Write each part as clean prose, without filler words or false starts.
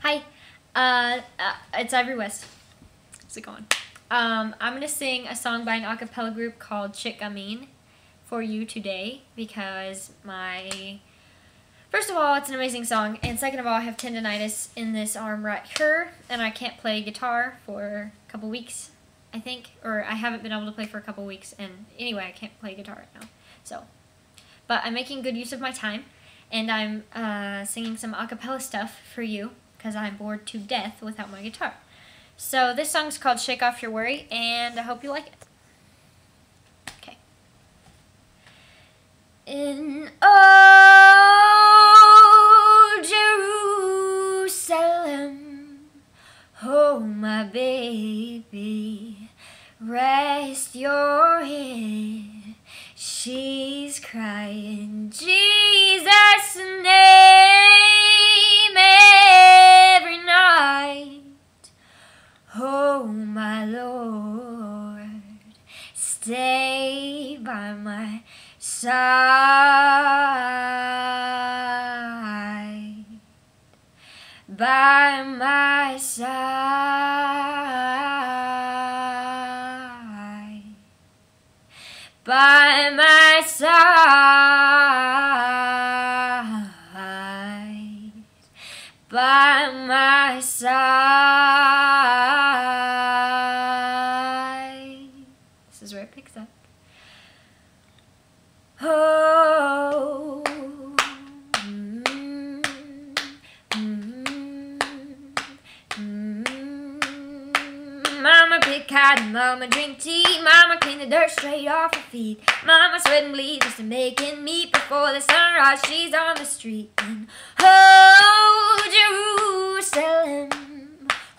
Hi, it's Ivory West. How's it going? I'm going to sing a song by an a cappella group called Chic Gamine for you today because first of all, it's an amazing song, and second of all, I have tendonitis in this arm right here, and I can't play guitar for a couple weeks, I think, or I haven't been able to play for a couple weeks, and anyway, I can't play guitar right now, so. But I'm making good use of my time, and I'm singing some a cappella stuff for you because I'm bored to death without my guitar. So this song's called Shake Off Your Worry, and I hope you like it. Okay. In old Jerusalem, oh my baby, rest your head. She's crying Jesus' name every night. Oh, my Lord, stay by my side, by my side, by my side, by my side. This is where it picks up. Oh, Mama pick cotton, Mama drink tea, Mama clean the dirt straight off her feet. Mama sweat and bleed just to making meat. Before the sunrise, she's on the street. And oh, Jerusalem,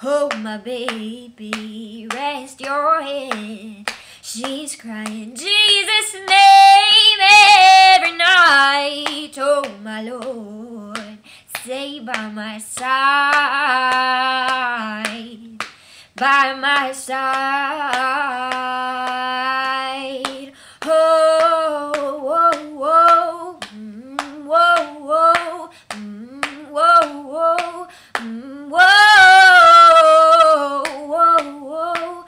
oh my baby, rest your head. She's crying Jesus' name every night. Oh my Lord, stay by my side, by my side. Oh, whoa, whoa, whoa, whoa, whoa, whoa, whoa, whoa, whoa.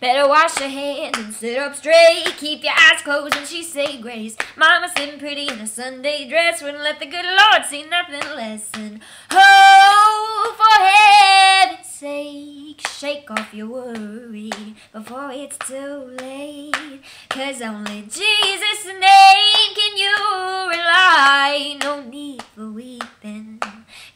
Better wash your hands and sit up straight. Keep your eyes closed and she say grace. Mama sitting pretty in a Sunday dress. Wouldn't let the good Lord see nothing less than oh, for heaven's sake, shake off your worry before it's too late. Cause only Jesus' name can you rely. No need for weeping,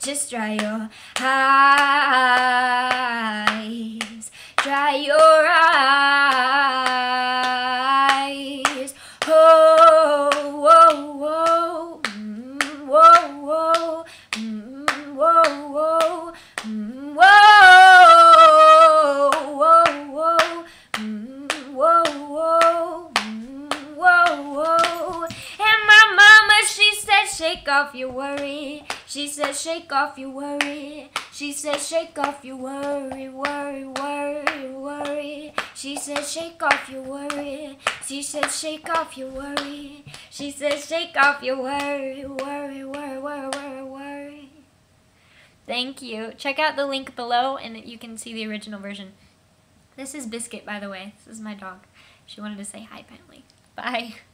just dry your eyes, dry your eyes. Oh, whoa, whoa, whoa, whoa, whoa, whoa, whoa, whoa, whoa, whoa, whoa. And my mama, she said, shake off your worry. She said, shake off your worry. She said, shake off your worry, worry, worry, worry. She said, shake off your worry. She said, shake off your worry. She said, shake off your worry, worry, worry, worry, worry, worry. Thank you. Check out the link below and you can see the original version. This is Biscuit, by the way. This is my dog. She wanted to say hi, apparently. Bye.